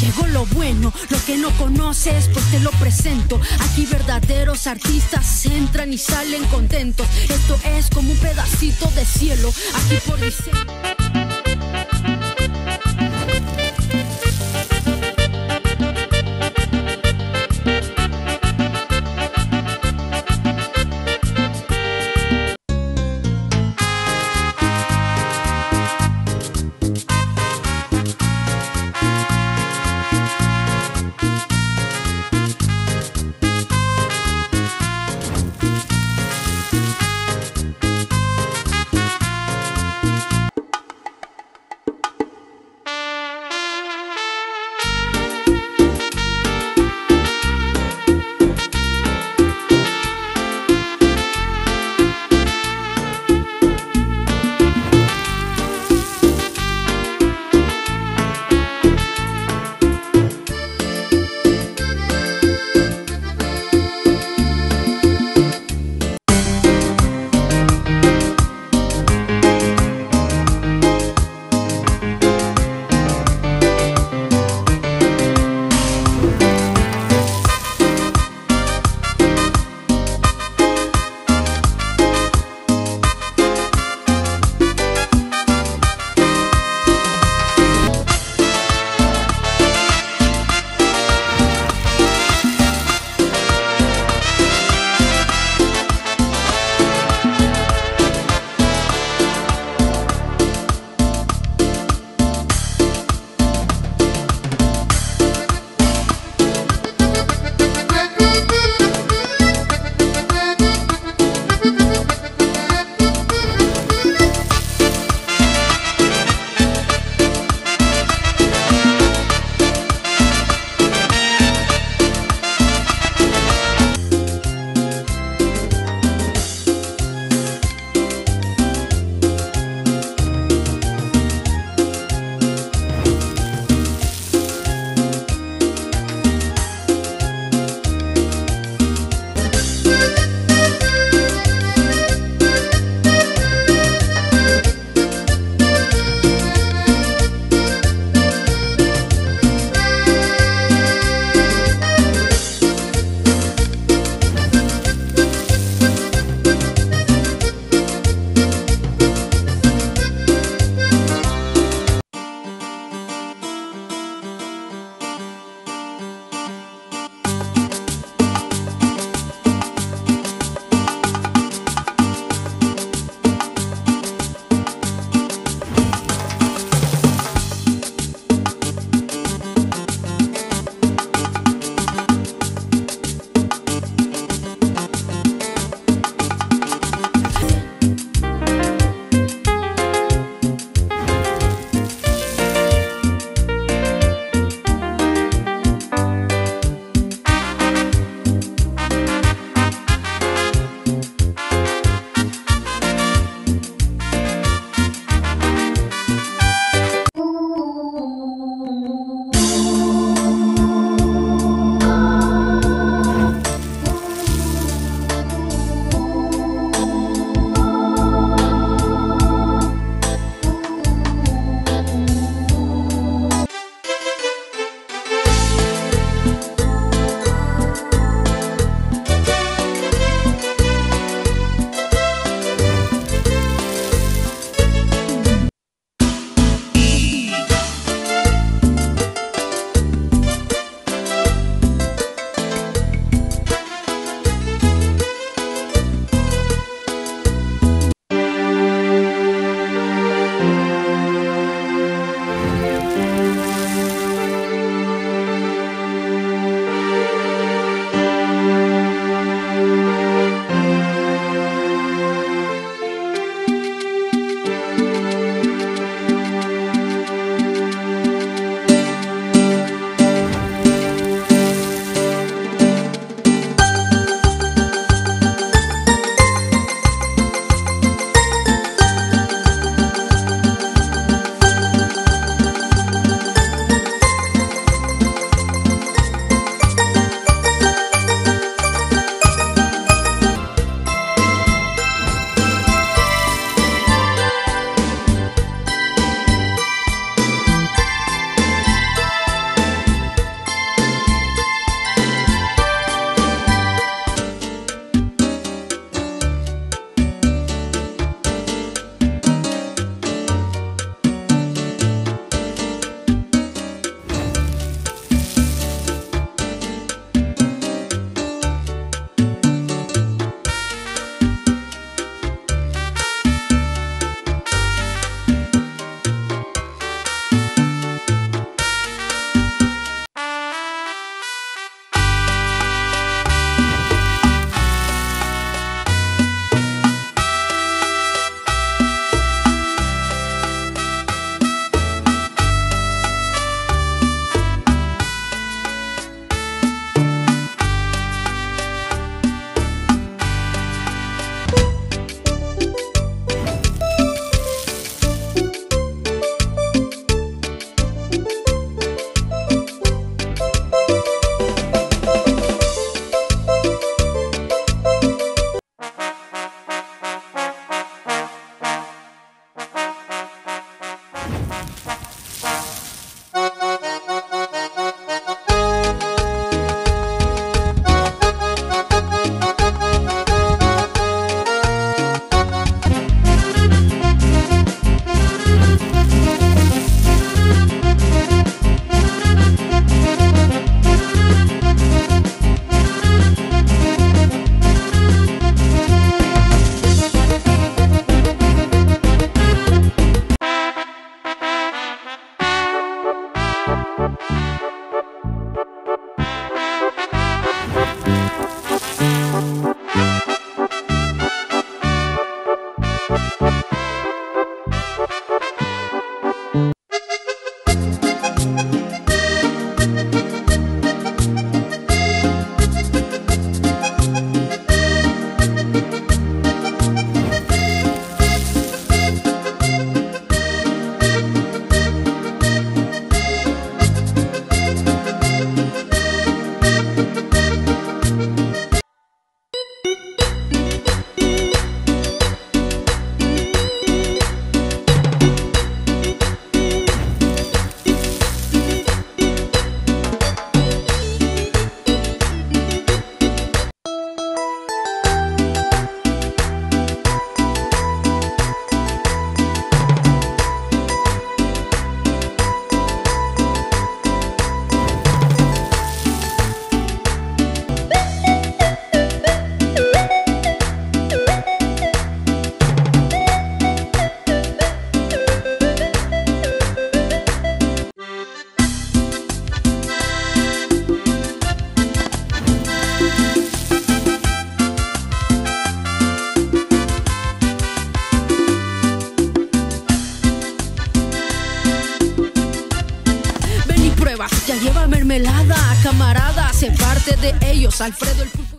Llegó lo bueno, lo que no conoces, pues te lo presento. Aquí verdaderos artistas entran y salen contentos. Esto es como un pedacito de cielo, aquí por diseño. prueba. Ya lleva mermelada, camarada, sé parte de ellos, Alfredo el Pulpo.